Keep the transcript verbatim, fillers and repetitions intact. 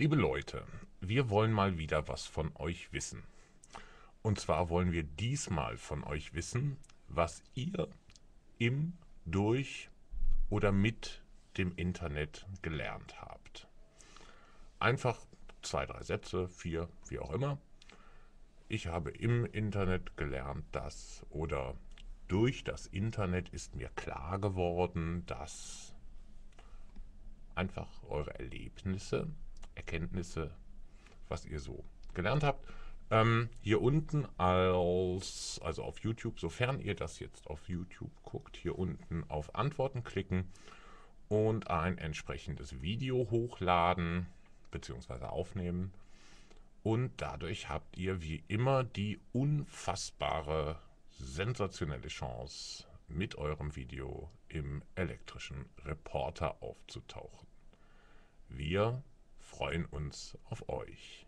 Liebe Leute, wir wollen mal wieder was von euch wissen. Und zwar wollen wir diesmal von euch wissen, was ihr im, durch oder mit dem Internet gelernt habt. Einfach zwei, drei Sätze, vier, wie auch immer. Ich habe im Internet gelernt, dass, oder durch das Internet ist mir klar geworden, dass einfach eure Erlebnisse, Erkenntnisse, was ihr so gelernt habt. Ähm, hier unten als, also auf YouTube, sofern ihr das jetzt auf YouTube guckt, hier unten auf Antworten klicken und ein entsprechendes Video hochladen bzw. aufnehmen. Und dadurch habt ihr wie immer die unfassbare, sensationelle Chance, mit eurem Video im Elektrischen Reporter aufzutauchen. Wir freuen uns auf euch.